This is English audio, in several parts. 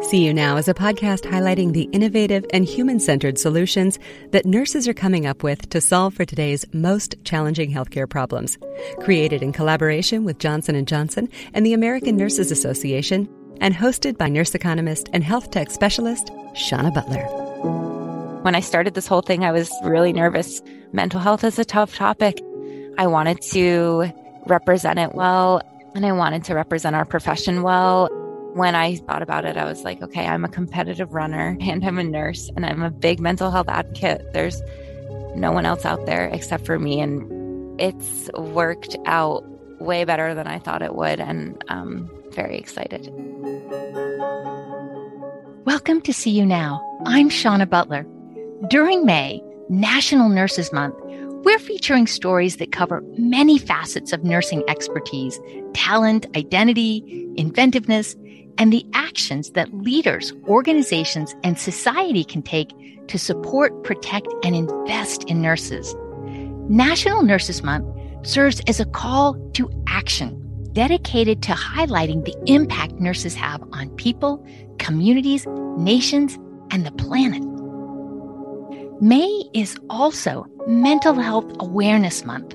See You Now is a podcast highlighting the innovative and human-centered solutions that nurses are coming up with to solve for today's most challenging healthcare problems. Created in collaboration with Johnson and Johnson and the American Nurses Association, and hosted by nurse economist and health tech specialist, Shawna Butler. When I started this whole thing, I was really nervous. Mental health is a tough topic. I wanted to represent it well, and I wanted to represent our profession well. When I thought about it, I was like, okay, I'm a competitive runner and I'm a nurse and I'm a big mental health advocate. There's no one else out there except for me. And it's worked out way better than I thought it would. And I'm very excited. Welcome to See You Now. I'm Shawna Butler. During May, National Nurses Month, we're featuring stories that cover many facets of nursing expertise, talent, identity, inventiveness, and the actions that leaders, organizations, and society can take to support, protect, and invest in nurses. National Nurses Month serves as a call to action dedicated to highlighting the impact nurses have on people, communities, nations, and the planet. May is also Mental Health Awareness Month.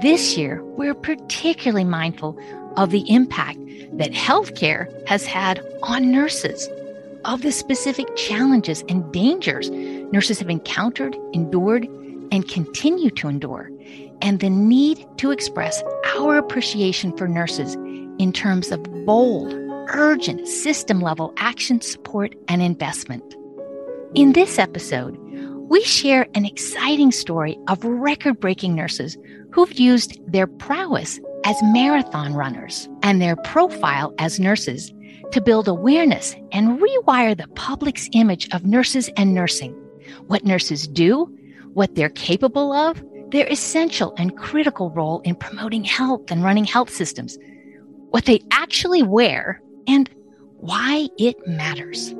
This year, we're particularly mindful of the impact that healthcare has had on nurses, of the specific challenges and dangers nurses have encountered, endured, and continue to endure, and the need to express our appreciation for nurses in terms of bold, urgent, system-level action, support, and investment. In this episode, we share an exciting story of record-breaking nurses who've used their prowess as marathon runners and their profile as nurses to build awareness and rewire the public's image of nurses and nursing, what nurses do, what they're capable of, their essential and critical role in promoting health and running health systems, what they actually wear, and why it matters.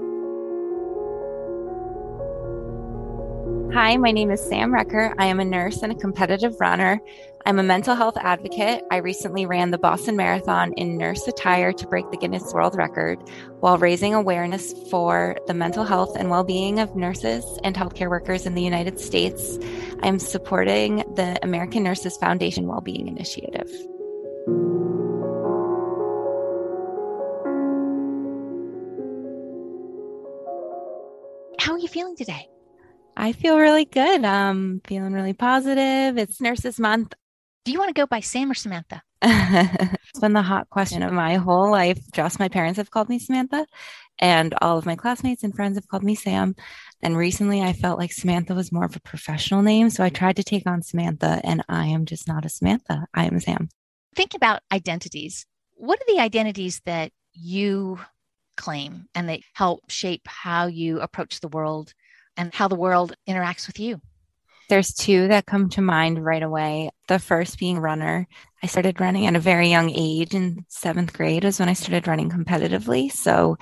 Hi, my name is Sam Roecker. I am a nurse and a competitive runner. I'm a mental health advocate. I recently ran the Boston Marathon in nurse attire to break the Guinness World Record while raising awareness for the mental health and well-being of nurses and healthcare workers in the United States. I'm supporting the American Nurses Foundation Wellbeing Initiative. How are you feeling today? I feel really good. I'm feeling really positive. It's Nurses Month. Do you want to go by Sam or Samantha? It's been the hot question of my whole life. Just my parents have called me Samantha, and all of my classmates and friends have called me Sam. And recently I felt like Samantha was more of a professional name. So I tried to take on Samantha, and I am just not a Samantha. I am Sam. Think about identities. What are the identities that you claim and that help shape how you approach the world and how the world interacts with you? There's two that come to mind right away. The first being runner. I started running at a very young age. In seventh grade is when I started running competitively. So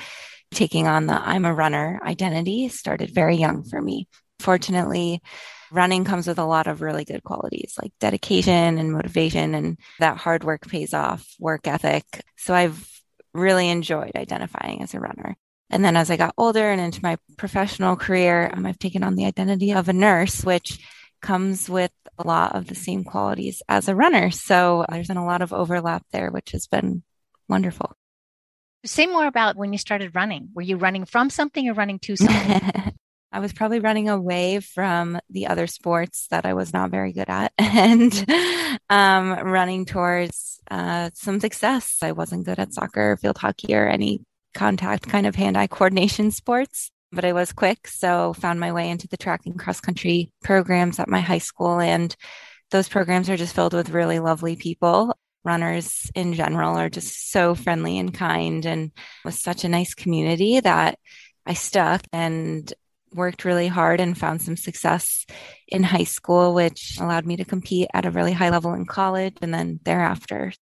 taking on the I'm a runner identity started very young for me. Fortunately, running comes with a lot of really good qualities like dedication and motivation, and that hard work pays off, work ethic. So I've really enjoyed identifying as a runner. And then as I got older and into my professional career, I've taken on the identity of a nurse, which comes with a lot of the same qualities as a runner. So there's been a lot of overlap there, which has been wonderful. Say more about when you started running. Were you running from something or running to something? I was probably running away from the other sports that I was not very good at and running towards some success. I wasn't good at soccer, field hockey, or any contact kind of hand-eye coordination sports, but I was quick. So found my way into the track and cross-country programs at my high school. And those programs are just filled with really lovely people. Runners in general are just so friendly and kind, and was such a nice community that I stuck and worked really hard and found some success in high school, which allowed me to compete at a really high level in college and then thereafter.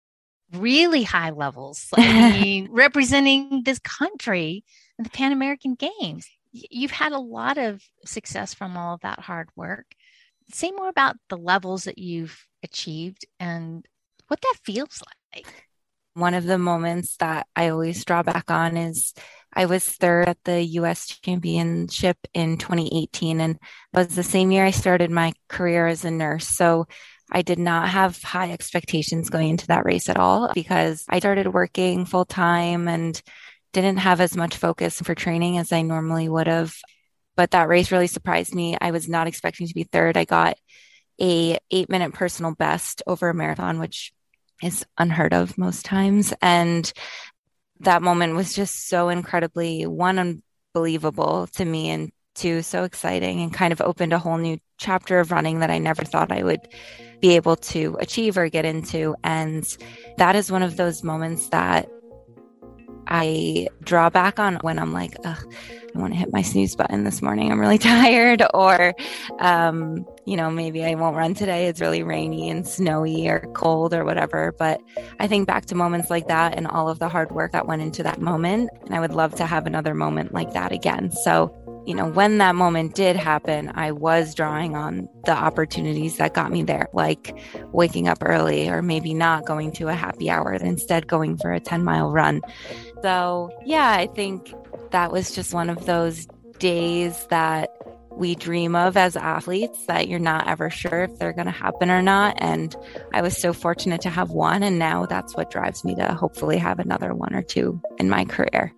Really high levels, representing this country in the Pan American Games. You've had a lot of success from all of that hard work. Say more about the levels that you've achieved and what that feels like. One of the moments that I always draw back on is I was third at the U.S. Championship in 2018, and it was the same year I started my career as a nurse. So I did not have high expectations going into that race at all because I started working full time and didn't have as much focus for training as I normally would have. But that race really surprised me. I was not expecting to be third. I got a 8-minute personal best over a marathon, which is unheard of most times. And that moment was just so incredibly, one, unbelievable to me, and two, so exciting, and kind of opened a whole new chapter of running that I never thought I would be able to achieve or get into. And that is one of those moments that I draw back on when I'm like, ugh, I want to hit my snooze button this morning. I'm really tired. Or, maybe I won't run today. It's really rainy and snowy or cold or whatever. But I think back to moments like that and all of the hard work that went into that moment. And I would love to have another moment like that again. So, when that moment did happen, I was drawing on the opportunities that got me there, like waking up early or maybe not going to a happy hour, instead going for a 10-mile run. So yeah, I think that was just one of those days that we dream of as athletes, that you're not ever sure if they're going to happen or not. And I was so fortunate to have one. And now that's what drives me to hopefully have another one or two in my career.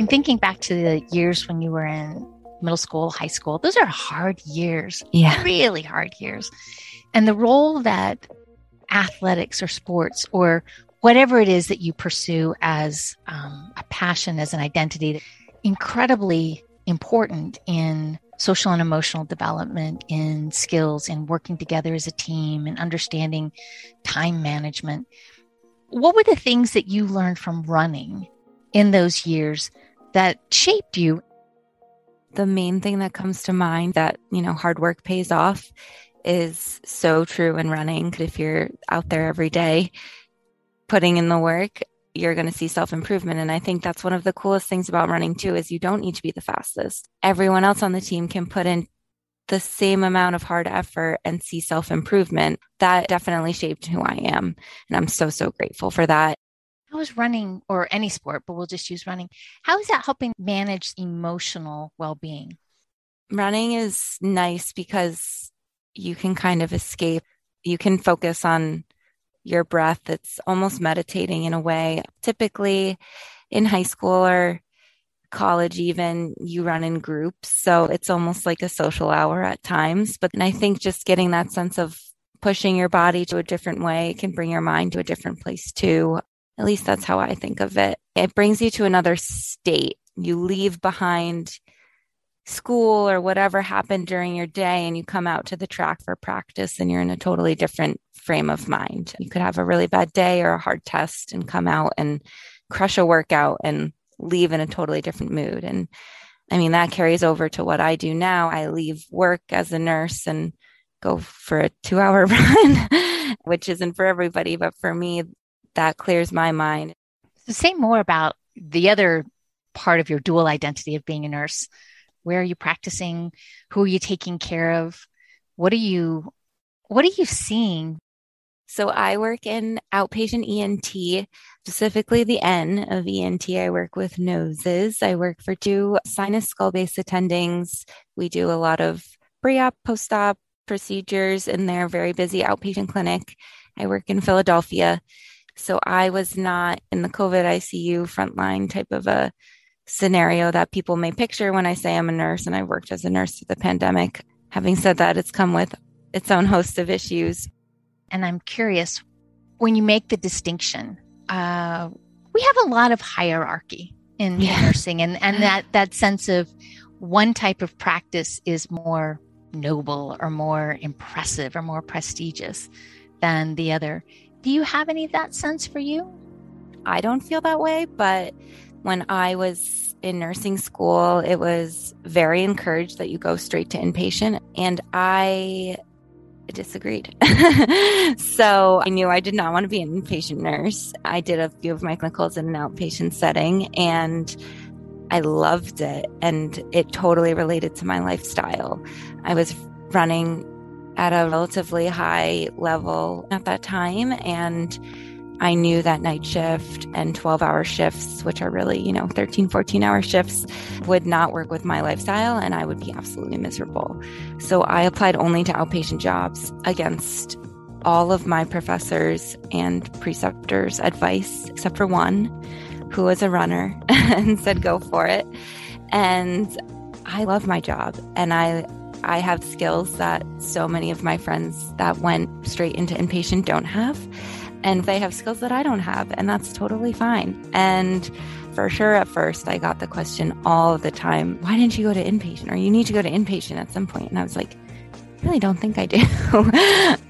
I'm thinking back to the years when you were in middle school, high school. Those are hard years, really hard years. And the role that athletics or sports or whatever it is that you pursue as a passion, as an identity, incredibly important in social and emotional development, in skills, in working together as a team, and understanding time management. What were the things that you learned from running in those years that shaped you? The main thing that comes to mind, that, hard work pays off, is so true in running. If you're out there every day putting in the work, you're going to see self-improvement. And I think that's one of the coolest things about running too, is you don't need to be the fastest. Everyone else on the team can put in the same amount of hard effort and see self-improvement. That definitely shaped who I am. And I'm so, so grateful for that. How is running, or any sport, but we'll just use running, how is that helping manage emotional well-being? Running is nice because you can kind of escape. You can focus on your breath. It's almost meditating in a way. Typically in high school or college, even, you run in groups. So it's almost like a social hour at times. But I think just getting that sense of pushing your body to a different way can bring your mind to a different place too. At least that's how I think of it. It brings you to another state. You leave behind school or whatever happened during your day, and you come out to the track for practice, and you're in a totally different frame of mind. You could have a really bad day or a hard test and come out and crush a workout and leave in a totally different mood. And that carries over to what I do now. I leave work as a nurse and go for a 2-hour run, which isn't for everybody, but for me, that clears my mind. So say more about the other part of your dual identity of being a nurse. Where are you practicing? Who are you taking care of? What are you seeing? So I work in outpatient ENT, specifically the N of ENT. I work with noses. I work for 2 sinus skull-base attendings. We do a lot of pre-op, post-op procedures in their very busy outpatient clinic. I work in Philadelphia. So I was not in the COVID ICU frontline type of a scenario that people may picture when I say I'm a nurse and I worked as a nurse through the pandemic. Having said that, it's come with its own host of issues. And I'm curious, when you make the distinction, we have a lot of hierarchy in nursing, and that sense of one type of practice is more noble or more impressive or more prestigious than the other. Do you have any of that sense for you? I don't feel that way, but when I was in nursing school, it was very encouraged that you go straight to inpatient, and I disagreed. So I knew I did not want to be an inpatient nurse. I did a few of my clinicals in an outpatient setting, and I loved it, and it totally related to my lifestyle. I was running at a relatively high level at that time. And I knew that night shift and 12-hour shifts, which are really, 13, 14-hour shifts, would not work with my lifestyle, and I would be absolutely miserable. So I applied only to outpatient jobs against all of my professors and preceptors' advice, except for one, who was a runner and said, go for it. And I love my job, and I have skills that so many of my friends that went straight into inpatient don't have. And they have skills that I don't have, and that's totally fine. And for sure, at first, I got the question all the time, why didn't you go to inpatient? Or you need to go to inpatient at some point. And I was like, I really don't think I do.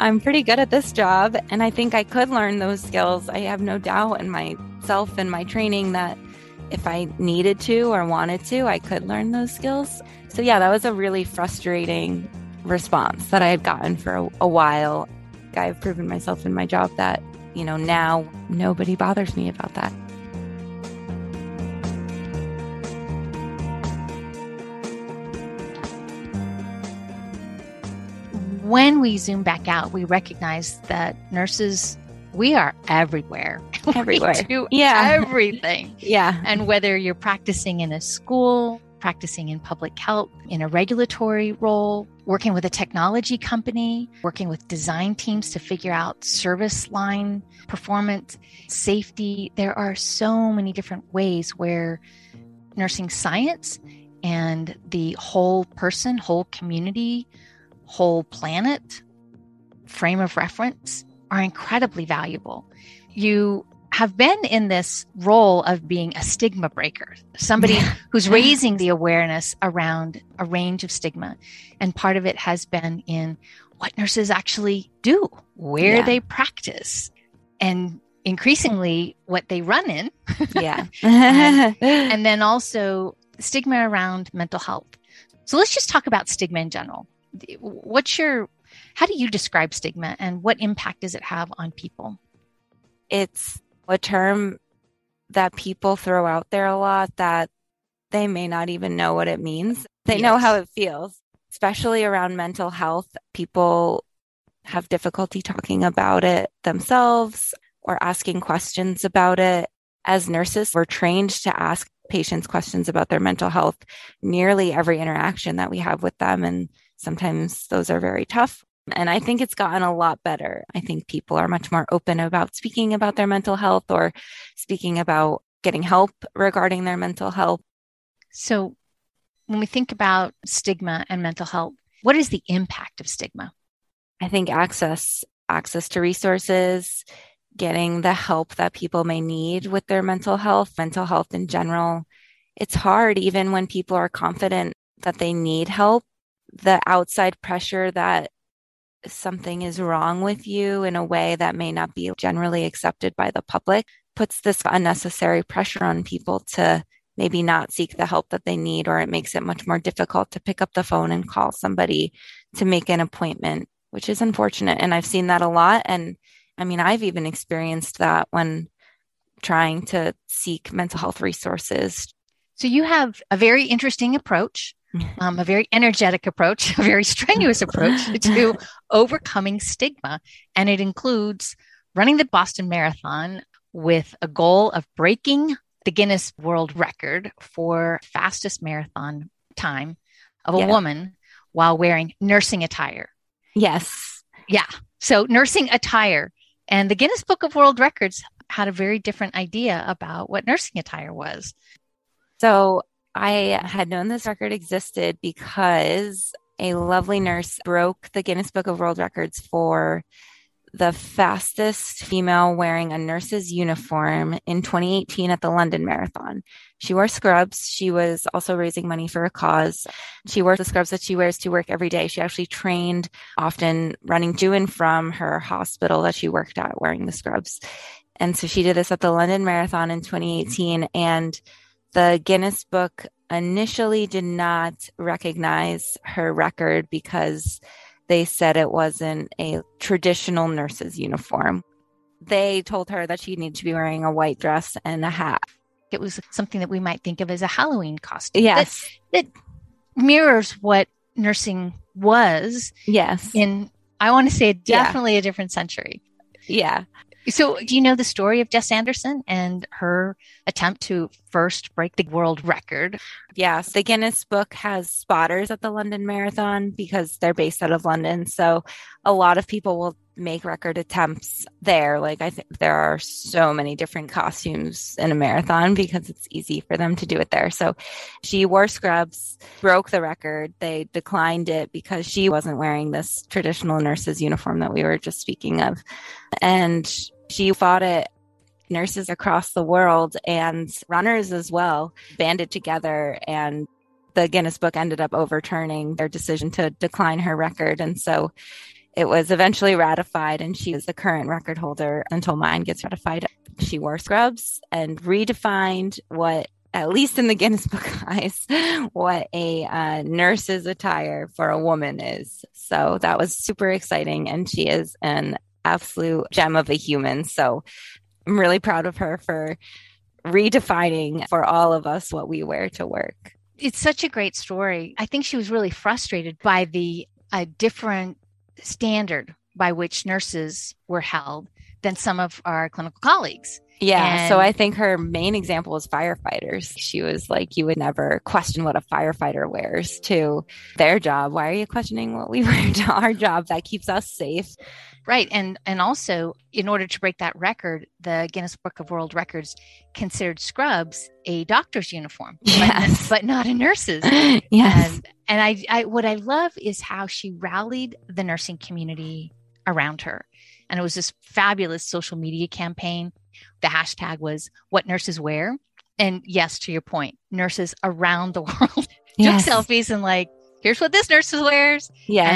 I'm pretty good at this job, and I think I could learn those skills. I have no doubt in myself and my training that if I needed to or wanted to, I could learn those skills. So yeah, that was a really frustrating response that I had gotten for a while. I've proven myself in my job that now nobody bothers me about that. When we zoom back out, we recognize that nurses, we are everywhere. Everywhere. We do everything. Yeah. And whether you're practicing in a school, practicing in public health, in a regulatory role, working with a technology company, working with design teams to figure out service line performance, safety. There are so many different ways where nursing science and the whole person, whole community, whole planet frame of reference are incredibly valuable. You have been in this role of being a stigma breaker, somebody who's raising the awareness around a range of stigma. And part of it has been in what nurses actually do, where they practice, and increasingly what they run in. And then also stigma around mental health. So let's just talk about stigma in general. How do you describe stigma, and what impact does it have on people? It's a term that people throw out there a lot that they may not even know what it means. They know how it feels, especially around mental health. People have difficulty talking about it themselves or asking questions about it. As nurses, we're trained to ask patients questions about their mental health nearly every interaction that we have with them. And sometimes those are very tough. And I think it's gotten a lot better. I think people are much more open about speaking about their mental health or speaking about getting help regarding their mental health. So when we think about stigma and mental health, what is the impact of stigma? I think access to resources, getting the help that people may need with their mental health in general. It's hard, even when people are confident that they need help. The outside pressure that something is wrong with you in a way that may not be generally accepted by the public puts this unnecessary pressure on people to maybe not seek the help that they need, or it makes it much more difficult to pick up the phone and call somebody to make an appointment, which is unfortunate. And I've seen that a lot. And I mean, I've even experienced that when trying to seek mental health resources. So you have a very interesting approach. A very energetic approach, a very strenuous approach to overcoming stigma. And it includes running the Boston Marathon with a goal of breaking the Guinness World Record for fastest marathon time of a woman while wearing nursing attire. Yes. Yeah. So nursing attire. And the Guinness Book of World Records had a very different idea about what nursing attire was. So I had known this record existed because a lovely nurse broke the Guinness Book of World Records for the fastest female wearing a nurse's uniform in 2018 at the London Marathon. She wore scrubs. She was also raising money for a cause. She wore the scrubs that she wears to work every day. She actually trained often running to and from her hospital that she worked at wearing the scrubs. And so she did this at the London Marathon in 2018. And the Guinness Book initially did not recognize her record because they said it wasn't a traditional nurse's uniform. They told her that she needed to be wearing a white dress and a hat. It was something that we might think of as a Halloween costume. Yes. That mirrors what nursing was in I want to say definitely a different century. Yeah. So do you know the story of Jess Anderson and her attempt to first break the world record? Yes. The Guinness Book has spotters at the London Marathon because they're based out of London. So a lot of people will make record attempts there. Like, I think there are so many different costumes in a marathon because it's easy for them to do it there. So she wore scrubs, broke the record. They declined it because she wasn't wearing this traditional nurse's uniform that we were just speaking of. And she fought it. Nurses across the world and runners as well banded together, and the Guinness Book ended up overturning their decision to decline her record. And so it was eventually ratified, and she is the current record holder until mine gets ratified. She wore scrubs and redefined what, at least in the Guinness Book eyes, what a nurse's attire for a woman is. So that was super exciting, and she is an absolute gem of a human. So I'm really proud of her for redefining for all of us what we wear to work. It's such a great story. I think she was really frustrated by the different standard by which nurses were held than some of our clinical colleagues. Yeah. And so I think her main example was firefighters. She was like, you would never question what a firefighter wears to their job. Why are you questioning what we wear to our job? That keeps us safe. Right. And also, in order to break that record, the Guinness Book of World Records considered scrubs a doctor's uniform, yes, but not a nurse's. Yes. And I what I love is how she rallied the nursing community around her. And it was this fabulous social media campaign. The hashtag was What Nurses Wear. And yes, to your point, nurses around the world yes, took selfies and like, here's what this nurse wears. Yes.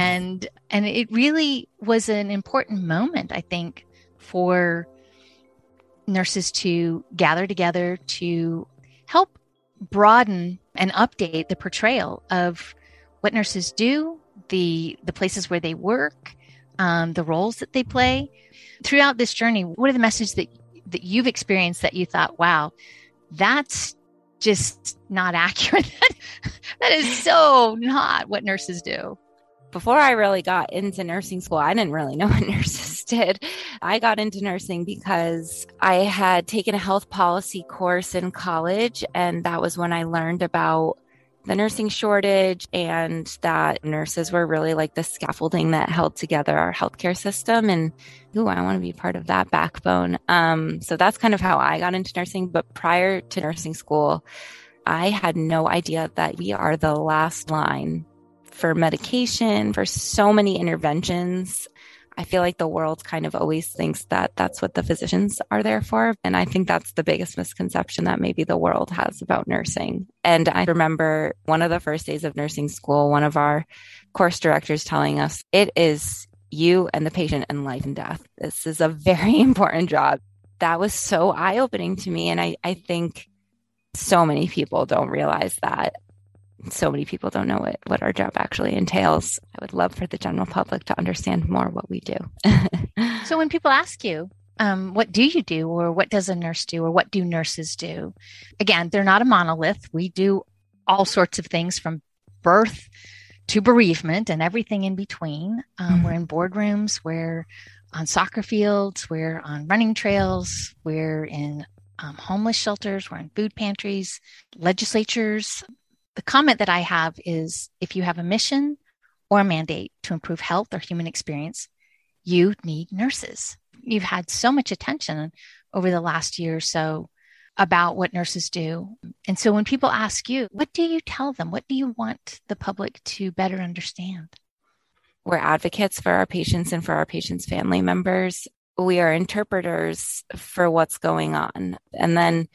And it really was an important moment, I think, for nurses to gather together to help broaden and update the portrayal of what nurses do, the places where they work, the roles that they play. Throughout this journey, what are the messages that you've experienced that you thought, wow, that's just not accurate? That is so not what nurses do. Before I really got into nursing school, I didn't really know what nurses did. I got into nursing because I had taken a health policy course in college, and that was when I learned about the nursing shortage and that nurses were really like the scaffolding that held together our healthcare system. And I want to be part of that backbone. So that's kind of how I got into nursing. But prior to nursing school, I had no idea that we are the last line for medication, for so many interventions. I feel like the world kind of always thinks that that's what the physicians are there for. And I think that's the biggest misconception that maybe the world has about nursing. And I remember one of the first days of nursing school, one of our course directors telling us, it is you and the patient and life and death. This is a very important job. That was so eye-opening to me. And I think so many people don't realize that. So many people don't know what our job actually entails. I would love for the general public to understand more what we do. So when people ask you, what do you do, or what does a nurse do, or what do nurses do? Again, they're not a monolith. We do all sorts of things from birth to bereavement and everything in between. We're in boardrooms, we're on soccer fields, we're on running trails, we're in homeless shelters, we're in food pantries, legislatures. The comment that I have is, if you have a mission or a mandate to improve health or human experience, you need nurses. You've had so much attention over the last year or so about what nurses do. And so when people ask you, what do you tell them? What do you want the public to better understand? We're advocates for our patients and for our patients' family members. We are interpreters for what's going on. And then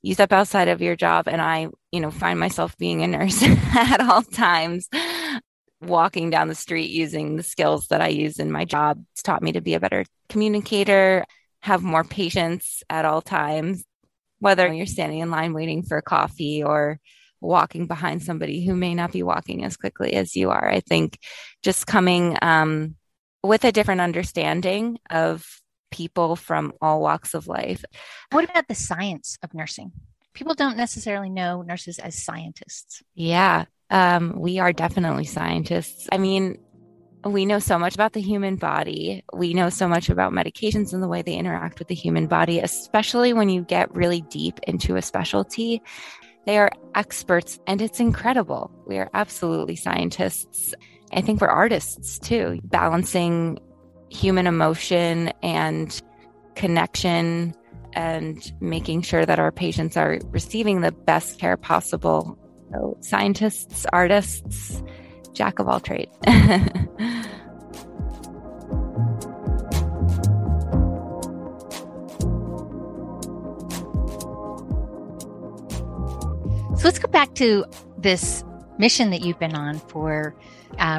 you step outside of your job, and I, find myself being a nurse at all times, walking down the street using the skills that I use in my job. It's taught me to be a better communicator, have more patience at all times, whether you're standing in line waiting for coffee or walking behind somebody who may not be walking as quickly as you are. I think just coming with a different understanding of people from all walks of life. What about the science of nursing? People don't necessarily know nurses as scientists. Yeah, we are definitely scientists. I mean, We know so much about the human body. We know so much about medications and the way they interact with the human body, especially when you get really deep into a specialty. They are experts, and it's incredible. We are absolutely scientists. I think we're artists too, balancing human emotion and connection and making sure that our patients are receiving the best care possible. So scientists, artists, jack of all trades. So let's go back to this mission that you've been on for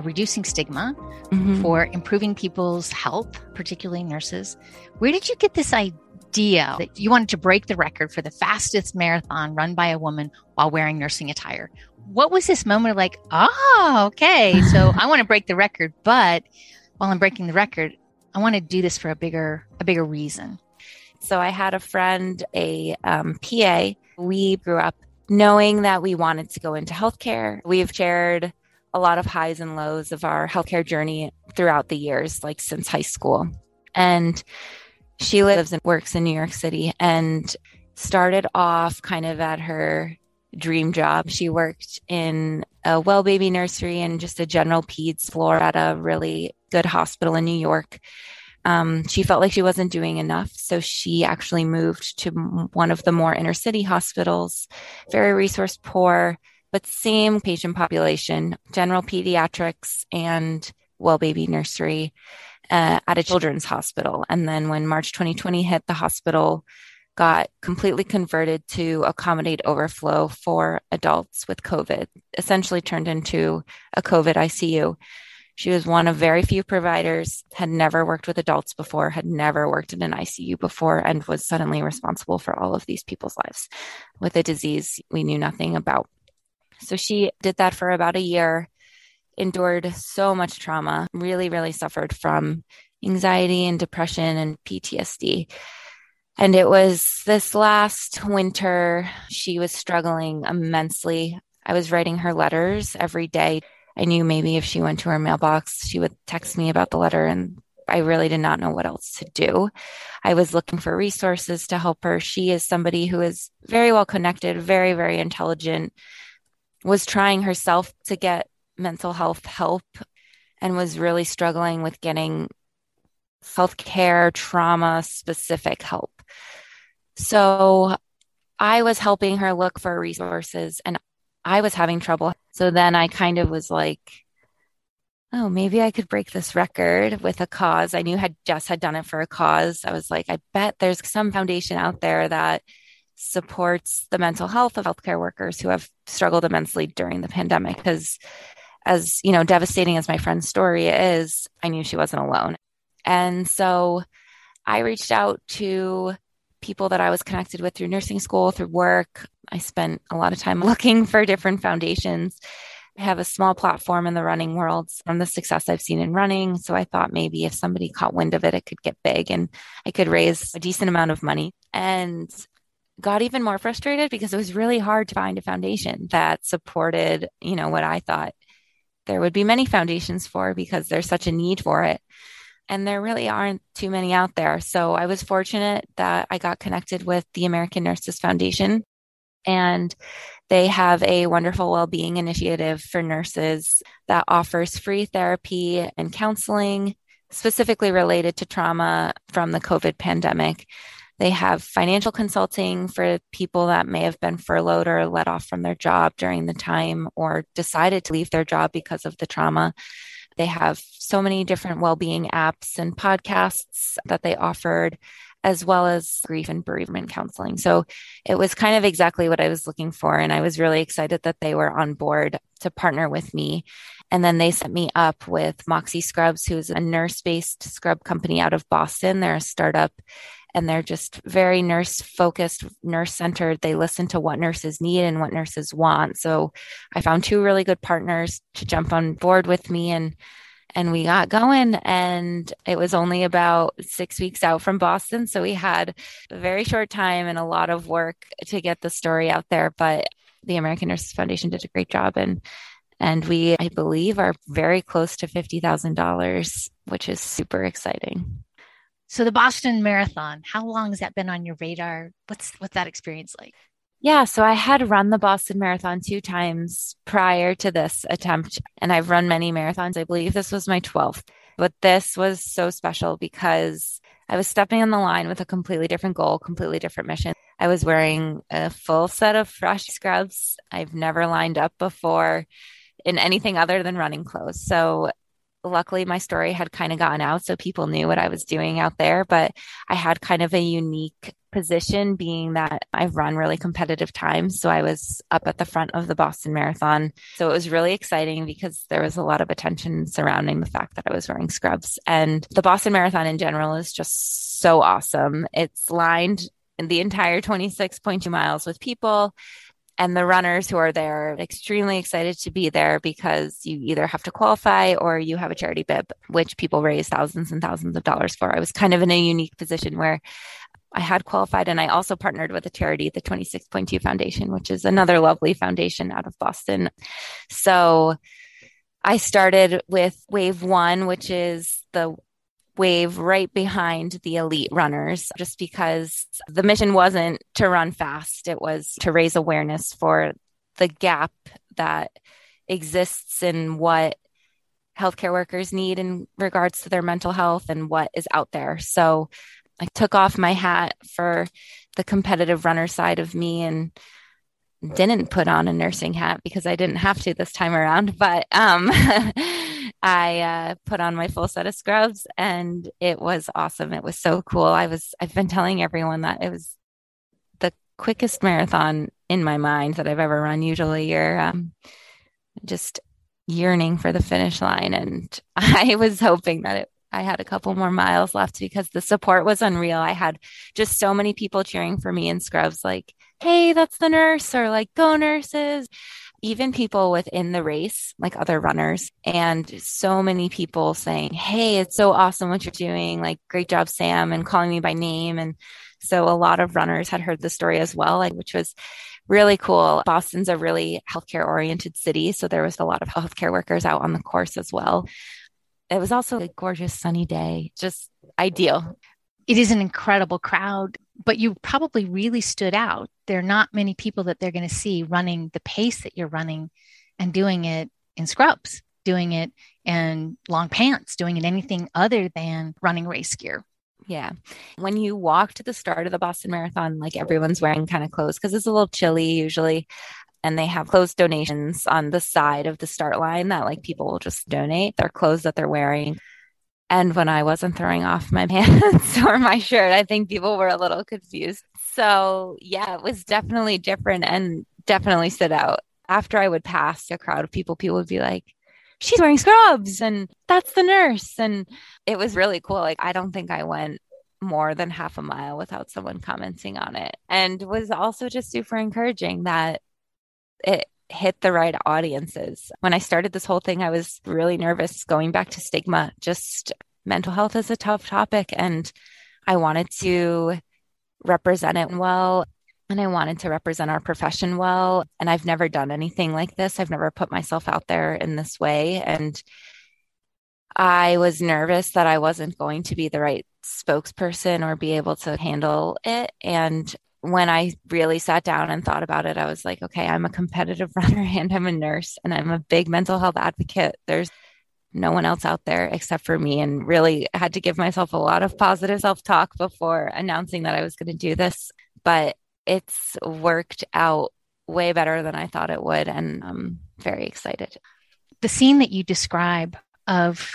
reducing stigma, mm-hmm. for improving people's health, particularly nurses. Where did you get this idea that you wanted to break the record for the fastest marathon run by a woman while wearing nursing attire? What was this moment of like, oh, okay, so I want to break the record, but while I'm breaking the record, I want to do this for a bigger reason. So I had a friend, a PA. We grew up knowing that we wanted to go into healthcare. We have shared a lot of highs and lows of our healthcare journey throughout the years, like since high school. And she lives and works in New York City and started off kind of at her dream job. She worked in a well baby nursery and just a general peds floor at a really good hospital in New York. She felt like she wasn't doing enough. So she actually moved to one of the more inner city hospitals, very resource poor, but same patient population, general pediatrics and well baby nursery at a children's hospital. And then when March 2020 hit, the hospital got completely converted to accommodate overflow for adults with COVID, essentially turned into a COVID ICU. She was one of very few providers, had never worked with adults before, had never worked in an ICU before, and was suddenly responsible for all of these people's lives with a disease we knew nothing about. So she did that for about a year, endured so much trauma, really, really suffered from anxiety and depression and PTSD. And it was this last winter, she was struggling immensely. I was writing her letters every day. I knew maybe if she went to her mailbox, she would text me about the letter, and I really did not know what else to do. I was looking for resources to help her. She is somebody who is very well connected, very, very intelligent, was trying herself to get mental health help and was really struggling with getting healthcare, trauma-specific help. So I was helping her look for resources, and I was having trouble. So then I kind of was like, oh, maybe I could break this record with a cause. I knew Jess had done it for a cause. I was like, I bet there's some foundation out there that supports the mental health of healthcare workers who have struggled immensely during the pandemic. Because as you know, devastating as my friend's story is, I knew she wasn't alone. And so I reached out to people that I was connected with through nursing school, through work. I spent a lot of time looking for different foundations. I have a small platform in the running world from the success I've seen in running. So I thought maybe if somebody caught wind of it, it could get big and I could raise a decent amount of money. And got even more frustrated because it was really hard to find a foundation that supported, you know, what I thought there would be many foundations for because there's such a need for it. And there really aren't too many out there. So I was fortunate that I got connected with the American Nurses Foundation, and they have a wonderful well-being initiative for nurses that offers free therapy and counseling, specifically related to trauma from the COVID pandemic. They have financial consulting for people that may have been furloughed or let off from their job during the time or decided to leave their job because of the trauma. They have so many different well-being apps and podcasts that they offered, as well as grief and bereavement counseling. So it was kind of exactly what I was looking for. And I was really excited that they were on board to partner with me. And then they set me up with Moxie Scrubs, who's a nurse-based scrub company out of Boston. They're a startup, and they're just very nurse-focused, nurse-centered. They listen to what nurses need and what nurses want. So I found two really good partners to jump on board with me, and we got going. And it was only about 6 weeks out from Boston, so we had a very short time and a lot of work to get the story out there. But the American Nurses Foundation did a great job, and And we, I believe, are very close to $50,000, which is super exciting. So the Boston Marathon, how long has that been on your radar? What's that experience like? Yeah, so I had run the Boston Marathon 2 times prior to this attempt, and I've run many marathons. I believe this was my 12th, but this was so special because I was stepping on the line with a completely different goal, completely different mission. I was wearing a full set of fresh scrubs. I've never lined up before in anything other than running clothes. So luckily my story had kind of gotten out, so people knew what I was doing out there, but I had kind of a unique position being that I've run really competitive times. So I was up at the front of the Boston Marathon. So it was really exciting because there was a lot of attention surrounding the fact that I was wearing scrubs. And the Boston Marathon in general is just so awesome. It's lined the entire 26.2 miles with people. And the runners who are there are extremely excited to be there because you either have to qualify or you have a charity bib, which people raise thousands and thousands of dollars for. I was kind of in a unique position where I had qualified and I also partnered with a charity, the 26.2 Foundation, which is another lovely foundation out of Boston. So I started with wave 1, which is the wave right behind the elite runners, just because the mission wasn't to run fast. It was to raise awareness for the gap that exists in what healthcare workers need in regards to their mental health and what is out there. So I took off my hat for the competitive runner side of me and didn't put on a nursing hat because I didn't have to this time around, but I put on my full set of scrubs and it was awesome. It was so cool. I've been telling everyone that it was the quickest marathon in my mind that I've ever run. Usually you're just yearning for the finish line. And I was hoping that I had a couple more miles left because the support was unreal. I had just so many people cheering for me in scrubs, like, hey, that's the nurse, or like, go nurses. Even people within the race, like other runners, and so many people saying, hey, it's so awesome what you're doing. Like, great job, Sam, and calling me by name. And so a lot of runners had heard the story as well, which was really cool. Boston's a really healthcare oriented city. So there was a lot of healthcare workers out on the course as well. It was also a gorgeous sunny day, just ideal. It is an incredible crowd, but you probably really stood out. There are not many people that they're going to see running the pace that you're running and doing it in scrubs, doing it in long pants, doing it anything other than running race gear. Yeah. When you walk to the start of the Boston Marathon, everyone's wearing kind of clothes because it's a little chilly usually. And they have clothes donations on the side of the start line that people will just donate their clothes that they're wearing. And when I wasn't throwing off my pants or my shirt, I think people were a little confused. So yeah, it was definitely different and definitely stood out. After I would pass a crowd of people would be like, she's wearing scrubs and that's the nurse. And it was really cool. I don't think I went more than half a mile without someone commenting on it, and was also just super encouraging that it hit the right audiences. When I started this whole thing, I was really nervous going back to stigma. Just mental health is a tough topic, and I wanted to represent it well, and I wanted to represent our profession well. And I've never done anything like this. I've never put myself out there in this way. And I was nervous that I wasn't going to be the right spokesperson or be able to handle it. And when I really sat down and thought about it, I was like, okay, I'm a competitive runner and I'm a nurse and I'm a big mental health advocate. There's no one else out there except for me, and really had to give myself a lot of positive self-talk before announcing that I was going to do this. But it's worked out way better than I thought it would, and I'm very excited. The scene that you describe of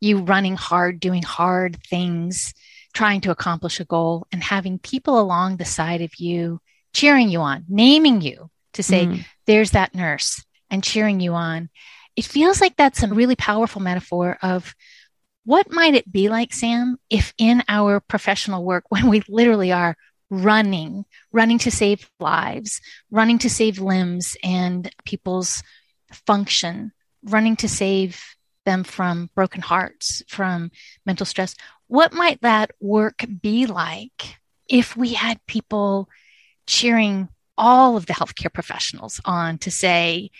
you running hard, doing hard things, trying to accomplish a goal, and having people along the side of you cheering you on, naming you to say, there's that nurse, and cheering you on. It feels like that's a really powerful metaphor of what might it be like, Sam, if in our professional work, when we literally are running to save lives, running to save limbs and people's function, running to save them from broken hearts, from mental stress. What might that work be like if we had people cheering all of the healthcare professionals on to say,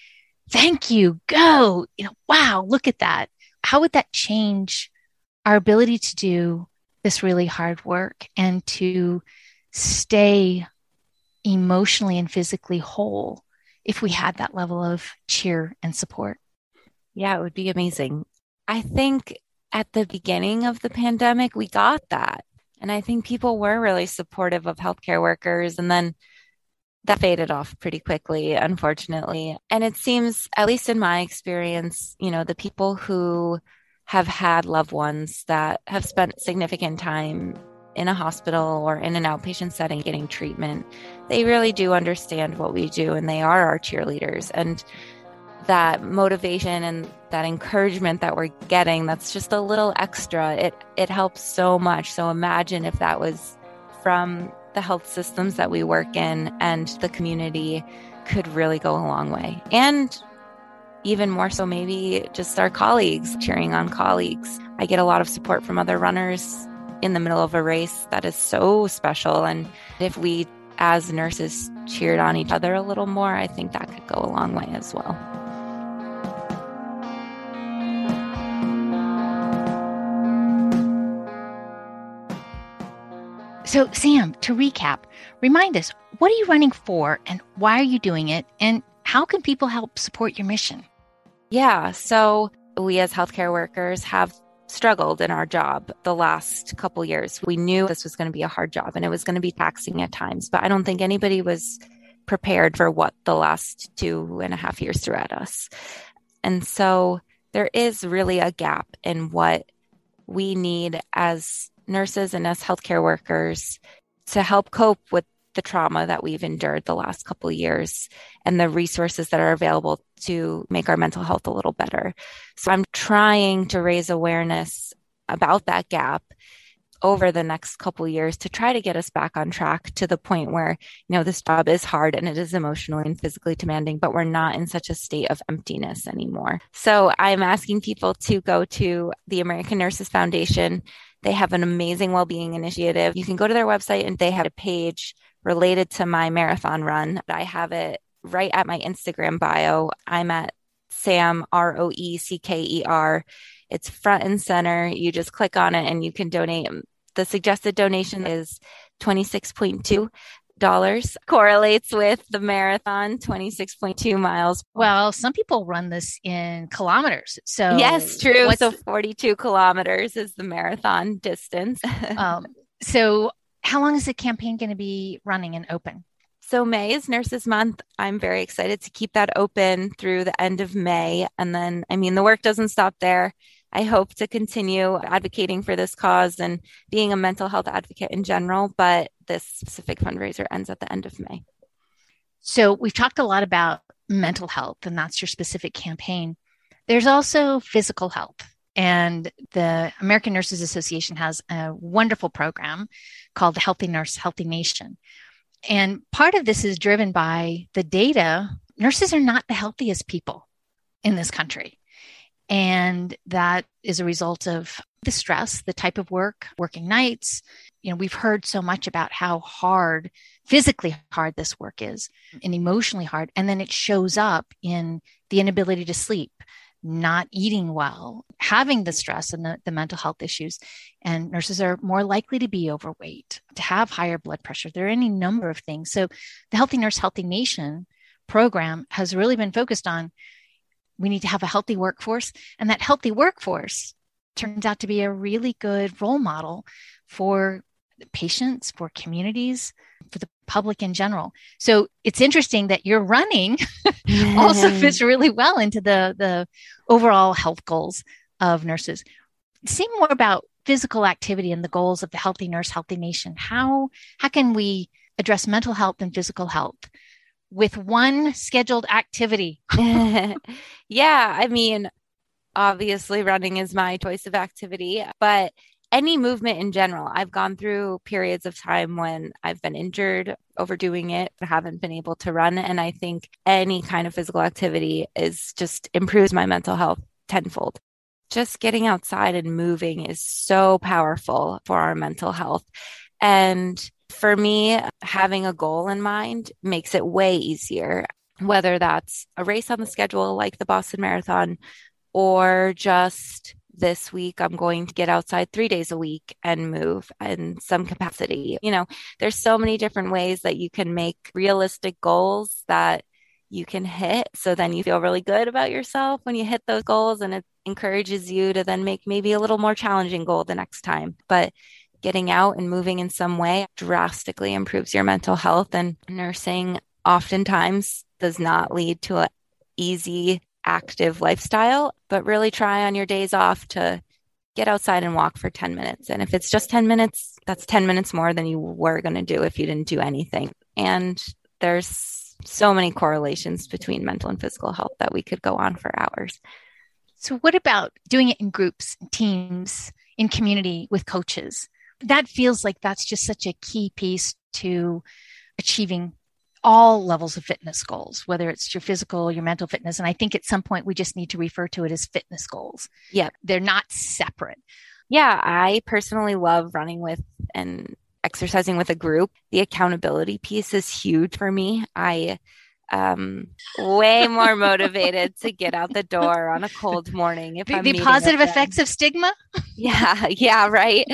thank you, go, you know, wow, look at that. How would that change our ability to do this really hard work and to stay emotionally and physically whole if we had that level of cheer and support? Yeah, it would be amazing. I think at the beginning of the pandemic, we got that. And I think people were really supportive of healthcare workers. And then that faded off pretty quickly, unfortunately. And it seems, at least in my experience, you know, the people who have had loved ones that have spent significant time in a hospital or in an outpatient setting getting treatment, they really do understand what we do and they are our cheerleaders. And that motivation and that encouragement that we're getting, that's just a little extra. It helps so much. So imagine if that was from the health systems that we work in, and the community could really go a long way. And even more so, maybe just our colleagues, cheering on colleagues. I get a lot of support from other runners in the middle of a race. That is so special. And if we as nurses cheered on each other a little more, I think that could go a long way as well. So Sam, to recap, remind us, what are you running for and why are you doing it? And how can people help support your mission? Yeah, so we as healthcare workers have struggled in our job the last couple years. We knew this was going to be a hard job and it was going to be taxing at times, but I don't think anybody was prepared for what the last 2.5 years threw at us. And so there is really a gap in what we need as nurses and as healthcare workers to help cope with the trauma that we've endured the last couple of years and the resources that are available to make our mental health a little better. So I'm trying to raise awareness about that gap over the next couple of years to try to get us back on track to the point where, you know, this job is hard and it is emotionally and physically demanding, but we're not in such a state of emptiness anymore. So I'm asking people to go to the American Nurses Foundation. They have an amazing well-being initiative. You can go to their website and they have a page related to my marathon run. I have it right at my Instagram bio. I'm at Sam, Roecker. It's front and center. You just click on it and you can donate. The suggested donation is $26.2, correlates with the marathon, 26.2 miles. Well, some people run this in kilometers. So yes, true. So 42 kilometers is the marathon distance. So how long is the campaign going to be running and open? So May is Nurses Month. I'm very excited to keep that open through the end of May. And then, I mean, the work doesn't stop there. I hope to continue advocating for this cause and being a mental health advocate in general, but this specific fundraiser ends at the end of May. So we've talked a lot about mental health, and that's your specific campaign. There's also physical health, and the American Nurses Association has a wonderful program called Healthy Nurse, Healthy Nation. And part of this is driven by the data. Nurses are not the healthiest people in this country. And that is a result of the stress, the type of work, working nights. You know, we've heard so much about how hard, physically hard this work is and emotionally hard. And then it shows up in the inability to sleep, not eating well, having the stress and the mental health issues. And nurses are more likely to be overweight, to have higher blood pressure. There are any number of things. So the Healthy Nurse, Healthy Nation program has really been focused on we need to have a healthy workforce, and that healthy workforce turns out to be a really good role model for patients, for communities, for the public in general. So it's interesting that your running also fits really well into the overall health goals of nurses. Say more about physical activity and the goals of the Healthy Nurse, Healthy Nation. How can we address mental health and physical health with one scheduled activity? Yeah, I mean, obviously running is my choice of activity, but any movement in general. I've gone through periods of time when I've been injured, overdoing it, haven't been able to run. And I think any kind of physical activity is just improves my mental health tenfold. Just getting outside and moving is so powerful for our mental health. And for me, having a goal in mind makes it way easier. whether that's a race on the schedule like the Boston Marathon, or just this week, I'm going to get outside 3 days a week and move in some capacity. You know, there's so many different ways that you can make realistic goals that you can hit. So then you feel really good about yourself when you hit those goals, and it encourages you to then make maybe a little more challenging goal the next time. But getting out and moving in some way drastically improves your mental health, and nursing oftentimes does not lead to an easy active lifestyle, but really try on your days off to get outside and walk for 10 minutes. And if it's just 10 minutes, that's 10 minutes more than you were going to do if you didn't do anything. And there's so many correlations between mental and physical health that we could go on for hours. So what about doing it in groups, teams, in community with coaches? That feels like that's just such a key piece to achieving all levels of fitness goals, whether it's your physical, your mental fitness. And I think at some point we just need to refer to it as fitness goals. Yeah. They're not separate. Yeah. I personally love running with and exercising with a group. The accountability piece is huge for me. I am way more motivated to get out the door on a cold morning. If I'm the positive effects of stigma. Yeah. Yeah. Right.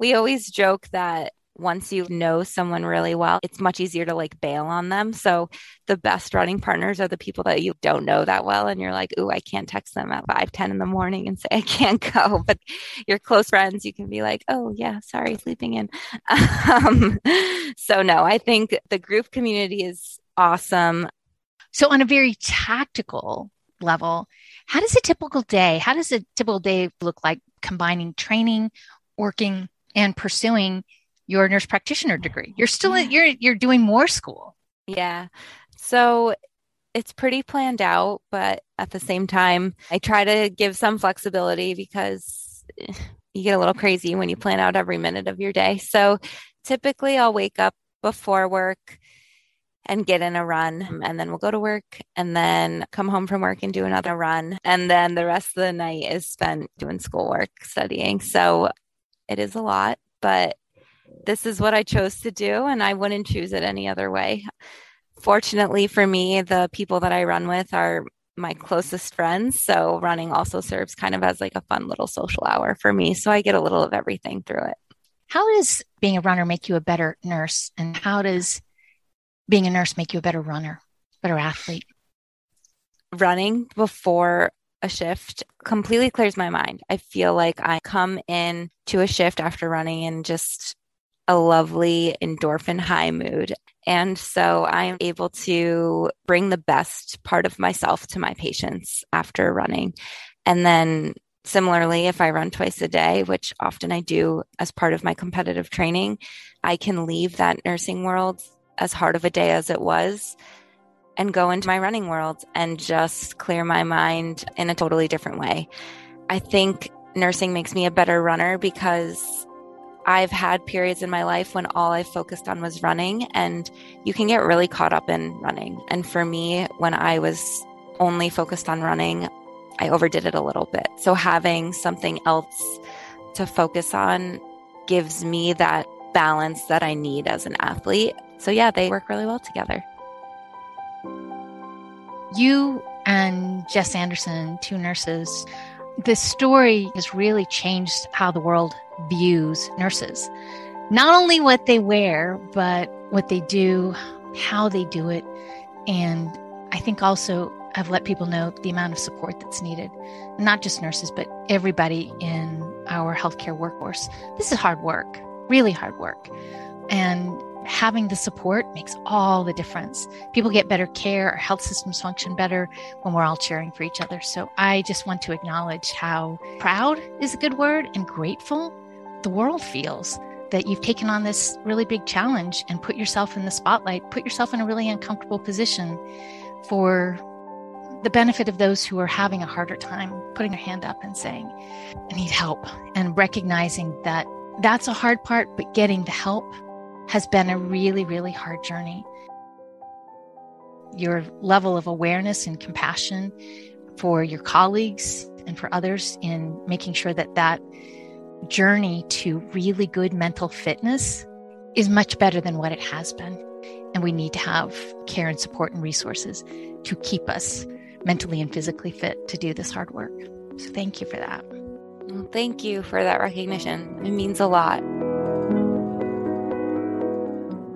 We always joke that once you know someone really well, it's much easier to like bail on them. So the best running partners are the people that you don't know that well. And you're like, ooh, I can't text them at 5:10 in the morning and say, I can't go. But your close friends, you can be like, oh yeah, sorry, sleeping in. So no, I think the group community is awesome. So on a very tactical level, how does a typical day look like, combining training, working, and pursuing your nurse practitioner degree? You're doing more school. Yeah. So it's pretty planned out, but at the same time, I try to give some flexibility because you get a little crazy when you plan out every minute of your day. So typically I'll wake up before work and get in a run, and then we'll go to work and then come home from work and do another run. And then the rest of the night is spent doing schoolwork, studying. So it is a lot, but this is what I chose to do, and I wouldn't choose it any other way. Fortunately for me, the people that I run with are my closest friends. So running also serves kind of as like a fun little social hour for me. So I get a little of everything through it. How does being a runner make you a better nurse? And how does being a nurse make you a better runner, better athlete? Running before a shift completely clears my mind. I feel like I come in to a shift after running and just a lovely endorphin high mood. And so I'm able to bring the best part of myself to my patients after running. And then similarly, if I run twice a day, which often I do as part of my competitive training, I can leave that nursing world, as hard of a day as it was, and go into my running world and just clear my mind in a totally different way. I think nursing makes me a better runner because I've had periods in my life when all I focused on was running, and you can get really caught up in running. And for me, when I was only focused on running, I overdid it a little bit. So having something else to focus on gives me that balance that I need as an athlete. So yeah, they work really well together. You and Jess Anderson, two nurses, this story has really changed how the world views nurses. Not only what they wear, but what they do, how they do it. And I think also I've let people know the amount of support that's needed. Not just nurses, but everybody in our healthcare workforce. This is hard work, really hard work. And having the support makes all the difference. People get better care, our health systems function better when we're all cheering for each other. So I just want to acknowledge how proud is a good word, and grateful the world feels that you've taken on this really big challenge and put yourself in the spotlight, put yourself in a really uncomfortable position for the benefit of those who are having a harder time putting their hand up and saying, I need help, and recognizing that that's a hard part, but getting the help has been a really, really hard journey. Your level of awareness and compassion for your colleagues and for others in making sure that that journey to really good mental fitness is much better than what it has been. And we need to have care and support and resources to keep us mentally and physically fit to do this hard work. So thank you for that. Well, thank you for that recognition. It means a lot.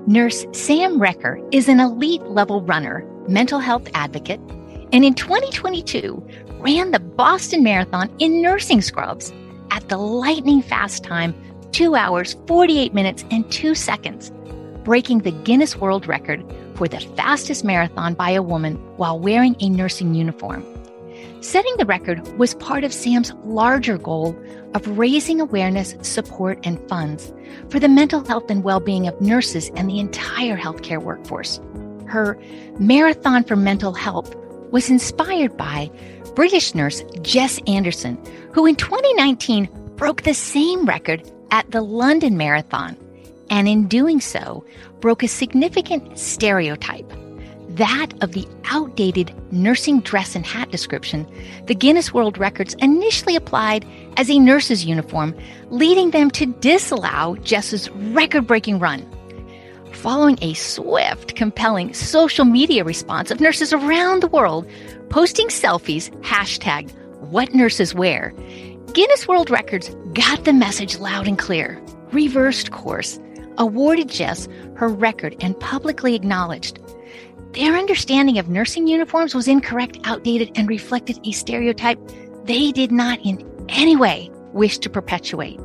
Nurse Sam Roecker is an elite-level runner, mental health advocate, and in 2022 ran the Boston Marathon in nursing scrubs at the lightning-fast time, 2 hours, 48 minutes, and 2 seconds, breaking the Guinness World Record for the fastest marathon by a woman while wearing a nursing uniform. Setting the record was part of Sam's larger goal of raising awareness, support, and funds for the mental health and well-being of nurses and the entire healthcare workforce. Her Marathon for Mental Health was inspired by British nurse Jess Anderson, who in 2019 broke the same record at the London Marathon, and in doing so, broke a significant stereotype, that of the outdated nursing dress and hat description the Guinness World Records initially applied as a nurse's uniform, leading them to disallow Jess's record-breaking run. Following a swift, compelling social media response of nurses around the world posting selfies #WhatNursesWear Guinness World Records got the message loud and clear, reversed course, awarded Jess her record, and publicly acknowledged their understanding of nursing uniforms was incorrect, outdated, and reflected a stereotype they did not in any way wish to perpetuate.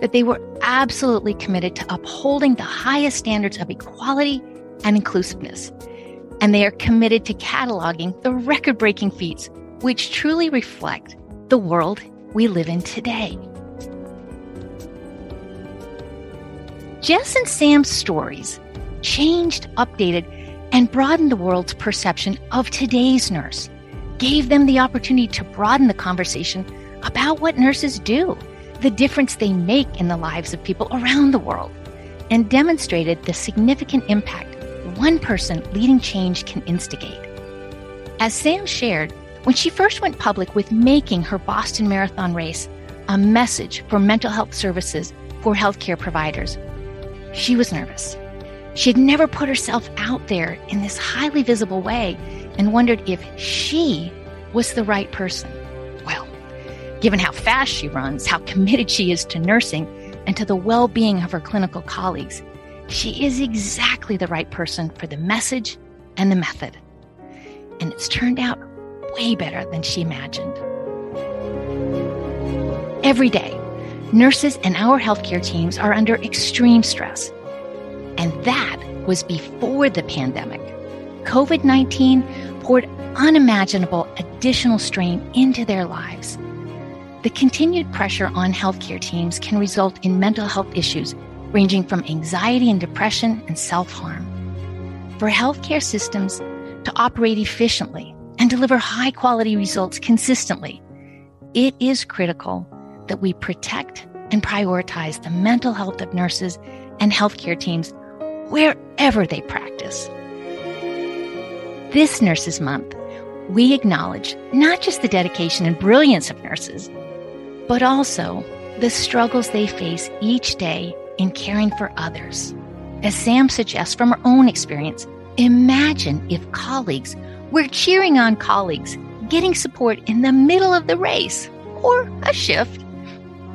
That they were absolutely committed to upholding the highest standards of equality and inclusiveness. And they are committed to cataloging the record-breaking feats, which truly reflect the world we live in today. Jess and Sam's stories changed, updated, and broadened the world's perception of today's nurse, gave them the opportunity to broaden the conversation about what nurses do, the difference they make in the lives of people around the world, and demonstrated the significant impact one person leading change can instigate. As Sam shared, when she first went public with making her Boston Marathon race a message for mental health services for healthcare providers, she was nervous. She had never put herself out there in this highly visible way and wondered if she was the right person. Well, given how fast she runs, how committed she is to nursing and to the well-being of her clinical colleagues, she is exactly the right person for the message and the method. And it's turned out way better than she imagined. Every day, nurses and our healthcare teams are under extreme stress. And that was before the pandemic. COVID-19 poured unimaginable additional strain into their lives. The continued pressure on healthcare teams can result in mental health issues ranging from anxiety and depression and self-harm. For healthcare systems to operate efficiently and deliver high-quality results consistently, it is critical that we protect and prioritize the mental health of nurses and healthcare teams wherever they practice. This Nurses Month, we acknowledge not just the dedication and brilliance of nurses, but also the struggles they face each day in caring for others. As Sam suggests from her own experience, imagine if colleagues were cheering on colleagues, getting support in the middle of the race or a shift.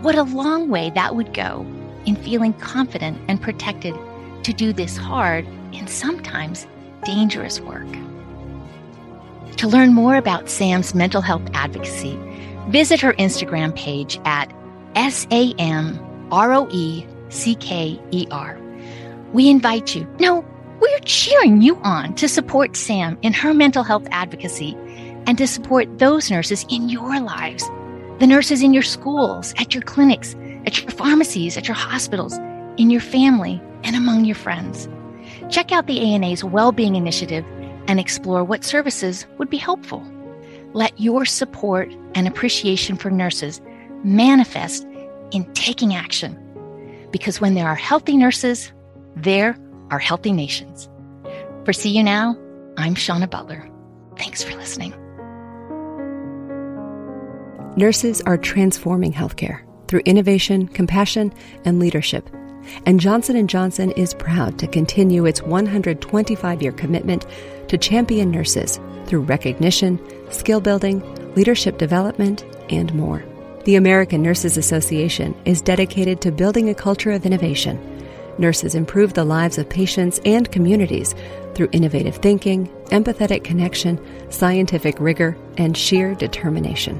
What a long way that would go in feeling confident and protected to do this hard and sometimes dangerous work. To learn more about Sam's mental health advocacy, visit her Instagram page at SamRoecker. We invite you, no, we're cheering you on to support Sam in her mental health advocacy and to support those nurses in your lives, the nurses in your schools, at your clinics, at your pharmacies, at your hospitals, in your family, and among your friends. Check out the ANA's Wellbeing Initiative and explore what services would be helpful. Let your support and appreciation for nurses manifest in taking action, because when there are healthy nurses, there are healthy nations. For See You Now, I'm Shawna Butler. Thanks for listening. Nurses are transforming healthcare through innovation, compassion, and leadership. and Johnson & Johnson is proud to continue its 125-year commitment to champion nurses through recognition, skill building, leadership development, and more. The American Nurses Association is dedicated to building a culture of innovation. Nurses improve the lives of patients and communities through innovative thinking, empathetic connection, scientific rigor, and sheer determination.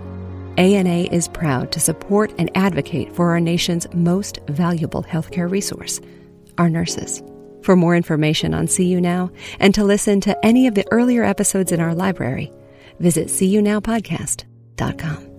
ANA is proud to support and advocate for our nation's most valuable healthcare resource, our nurses. For more information on See You Now and to listen to any of the earlier episodes in our library, visit seeyounowpodcast.com.